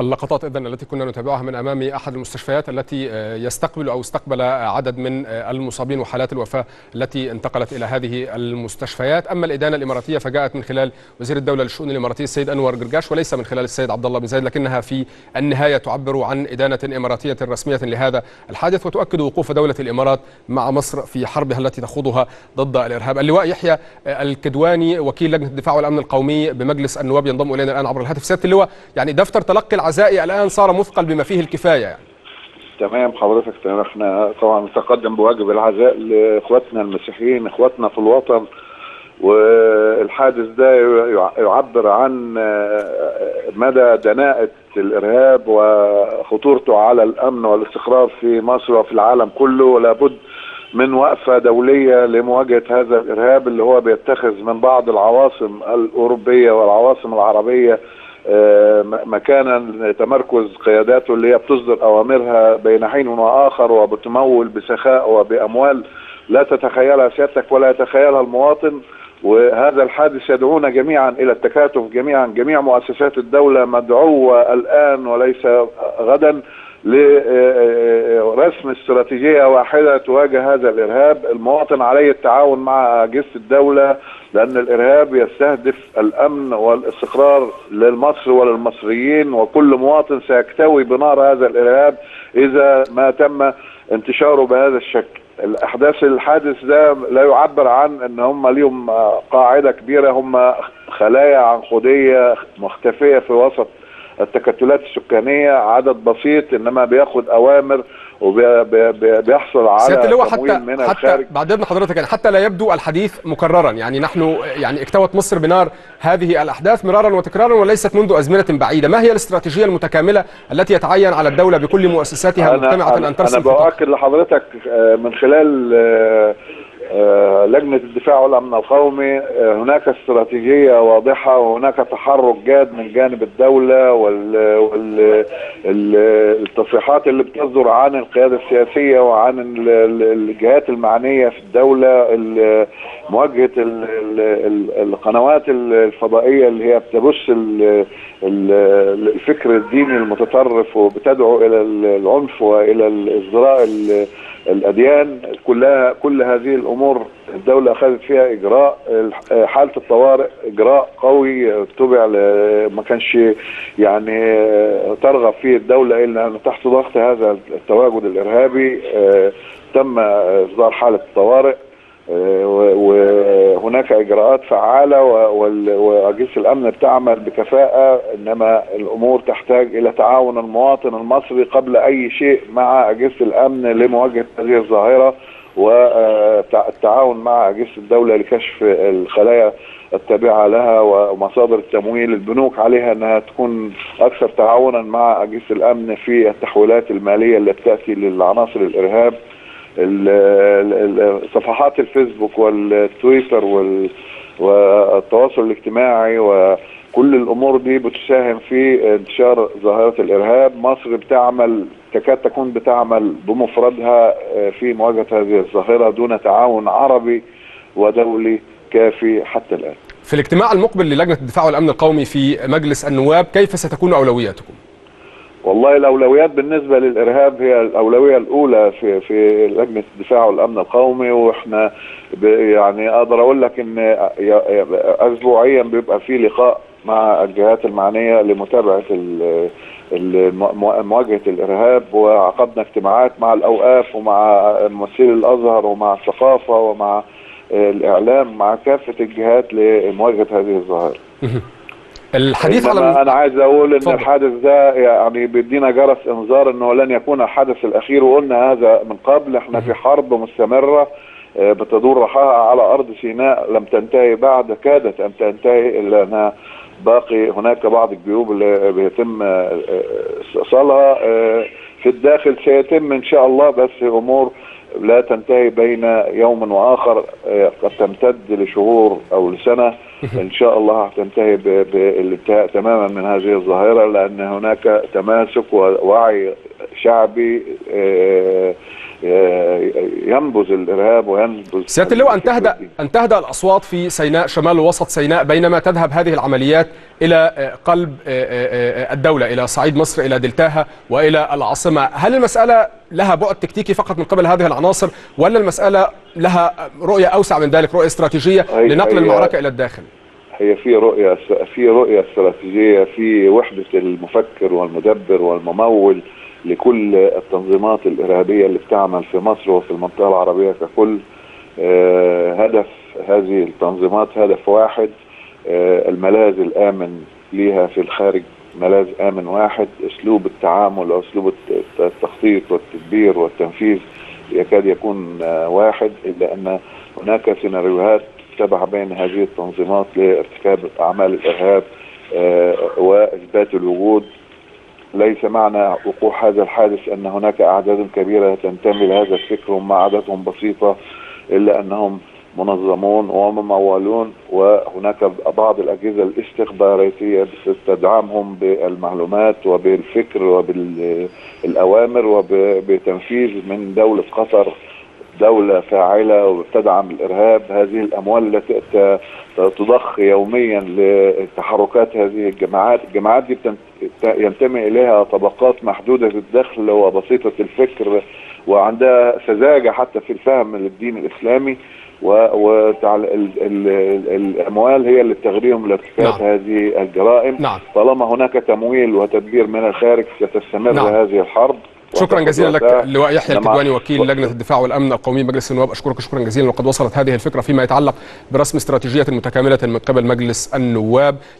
اللقطات إذن التي كنا نتابعها من أمام أحد المستشفيات التي يستقبل أو استقبل عدد من المصابين وحالات الوفاة التي انتقلت إلى هذه المستشفيات. أما الإدانة الإماراتية فجاءت من خلال وزير الدولة للشؤون الإماراتية السيد انور جرجاش وليس من خلال السيد عبد الله بن زايد، لكنها في النهاية تعبر عن إدانة إماراتية رسمية لهذا الحادث وتؤكد وقوف دولة الإمارات مع مصر في حربها التي تخوضها ضد الإرهاب. اللواء يحيى الكدواني وكيل لجنة الدفاع والأمن القومي بمجلس النواب ينضم إلينا الآن عبر الهاتف. سيادة اللواء، يعني دفتر تلقي العزائي الآن صار مثقل بما فيه الكفاية يعني. تمام حضرتك، احنا طبعا نتقدم بواجب العزاء لإخواتنا المسيحيين، إخواتنا في الوطن، والحادث ده يعبر عن مدى دناءة الإرهاب وخطورته على الأمن والاستقرار في مصر وفي العالم كله، ولابد من وقفة دولية لمواجهة هذا الإرهاب اللي هو بيتخذ من بعض العواصم الأوروبية والعواصم العربية مكانا تمركز قياداته اللي هي بتصدر أوامرها بين حين وآخر وبتمول بسخاء وبأموال لا تتخيلها سيادتك ولا يتخيلها المواطن. وهذا الحادث يدعونا جميعا إلى التكاتف، جميعا جميع مؤسسات الدولة مدعوة الآن وليس غدا لرسم استراتيجية واحدة تواجه هذا الإرهاب. المواطن عليه التعاون مع أجهزة الدولة لأن الإرهاب يستهدف الأمن والاستقرار لمصر وللمصريين، وكل مواطن سيكتوي بنار هذا الإرهاب إذا ما تم انتشاره بهذا الشكل. الأحداث الحادث ده لا يعبر عن أن هم ليهم قاعدة كبيرة، هم خلايا عنقودية مختفية في وسط التكتلات السكانية، عدد بسيط انما بياخد اوامر وبيحصل على تمويل من الخارج. بعد اذن حضرتك يعني حتى لا يبدو الحديث مكررا، يعني نحن يعني اكتوت مصر بنار هذه الاحداث مرارا وتكرارا وليست منذ ازمنة بعيدة. ما هي الاستراتيجية المتكاملة التي يتعين على الدولة بكل مؤسساتها مجتمعة ان ترسم؟ انا بأؤكد لحضرتك من خلال لجنة الدفاع والأمن القومي هناك استراتيجية واضحة وهناك تحرك جاد من جانب الدولة، والتصريحات اللي بتصدر عن القيادة السياسية وعن الجهات المعنية في الدولة، مواجهة القنوات الفضائية اللي هي بتبث الفكر الديني المتطرف وبتدعو إلى العنف وإلى الازدراء الأديان، كل هذه الأمور الدولة أخذت فيها إجراء. حالة الطوارئ إجراء قوي تبع ما كانش يعني ترغب فيه الدولة إلا تحت ضغط هذا التواجد الإرهابي تم إصدار حالة الطوارئ، وهناك إجراءات فعالة وأجهزة الأمن بتعمل بكفاءة، إنما الأمور تحتاج إلى تعاون المواطن المصري قبل أي شيء مع أجهزة الأمن لمواجهة هذه الظاهرة والتعاون مع أجهزة الدولة لكشف الخلايا التابعة لها ومصادر التمويل. البنوك عليها أنها تكون أكثر تعاونا مع أجهزة الأمن في التحويلات المالية اللي بتأتي للعناصر الإرهاب. صفحات الفيسبوك والتويتر والتواصل الاجتماعي وكل الأمور دي بتساهم في انتشار ظاهرة الإرهاب. مصر بتعمل تكاد تكون بتعمل بمفردها في مواجهة هذه الظاهرة دون تعاون عربي ودولي كافي حتى الآن. في الاجتماع المقبل للجنة الدفاع والأمن القومي في مجلس النواب كيف ستكون أولوياتكم؟ والله الأولويات بالنسبة للإرهاب هي الأولوية الأولى في لجنة الدفاع والأمن القومي، وإحنا يعني أقدر أقول لك إن أسبوعيا بيبقى في لقاء مع الجهات المعنية لمتابعة مواجهة الإرهاب، وعقدنا اجتماعات مع الأوقاف ومع ممثلي الأزهر ومع الثقافة ومع الإعلام، مع كافة الجهات لمواجهة هذه الظاهرة. الحديث على أنا عايز أقول إن الحادث ده يعني بيدينا جرس إنذار إنه لن يكون الحدث الأخير، وقلنا هذا من قبل. إحنا في حرب مستمرة بتدور رحاها على أرض سيناء لم تنتهي بعد، كادت أن تنتهي إلا أنها باقي هناك بعض الجيوب اللي بيتم استئصالها. في الداخل سيتم إن شاء الله، بس أمور لا تنتهي بين يوم وآخر، قد تمتد لشهور أو لسنة. إن شاء الله هتنتهي بالانتهاء تماما من هذه الظاهرة، لأن هناك تماسك ووعي شعبي ينبذ الارهاب وينبذ. سيادة اللواء، أن تهدأ الأصوات في سيناء، شمال وسط سيناء، بينما تذهب هذه العمليات إلى قلب الدولة، إلى صعيد مصر، إلى دلتاها وإلى العاصمة. هل المسألة لها بعد تكتيكي فقط من قبل هذه العناصر، ولا المسألة لها رؤية أوسع من ذلك، رؤية استراتيجية لنقل المعركة إلى الداخل؟ هي في رؤية استراتيجية، في وحدة المفكر والمدبر والممول لكل التنظيمات الإرهابية اللي بتعمل في مصر وفي المنطقة العربية ككل. هدف هذه التنظيمات هدف واحد، الملاذ الآمن ليها في الخارج، ملاذ آمن واحد. أسلوب التعامل وأسلوب التخطيط والتدبير والتنفيذ يكاد يكون واحد، إلا أن هناك سيناريوهات تتبع بين هذه التنظيمات لارتكاب أعمال الإرهاب وإثبات الوجود. ليس معنى وقوع هذا الحادث أن هناك أعداد كبيرة تنتمي لهذا الفكر وهم عددهم بسيطة، إلا أنهم منظمون وممولون، وهناك بعض الأجهزة الاستخباراتية تدعمهم بالمعلومات وبالفكر وبالأوامر وبتنفيذ من دولة قطر، دولة فاعلة وتدعم الإرهاب. هذه الأموال التي تضخ يوميا لتحركات هذه الجماعات دي ينتمي إليها طبقات محدودة الدخل وبسيطة الفكر وعندها سذاجة حتى في الفهم للدين الإسلامي، والأموال هي اللي بتغريهم لارتكاب هذه الجرائم. طالما هناك تمويل وتدبير من الخارج ستستمر هذه الحرب. شكرا جزيلا لك اللواء يحيى الكدواني، وكيل لجنة الدفاع والأمن القومي مجلس النواب. أشكرك شكرا جزيلا، وقد وصلت هذه الفكرة فيما يتعلق برسم استراتيجية متكاملة من قبل مجلس النواب.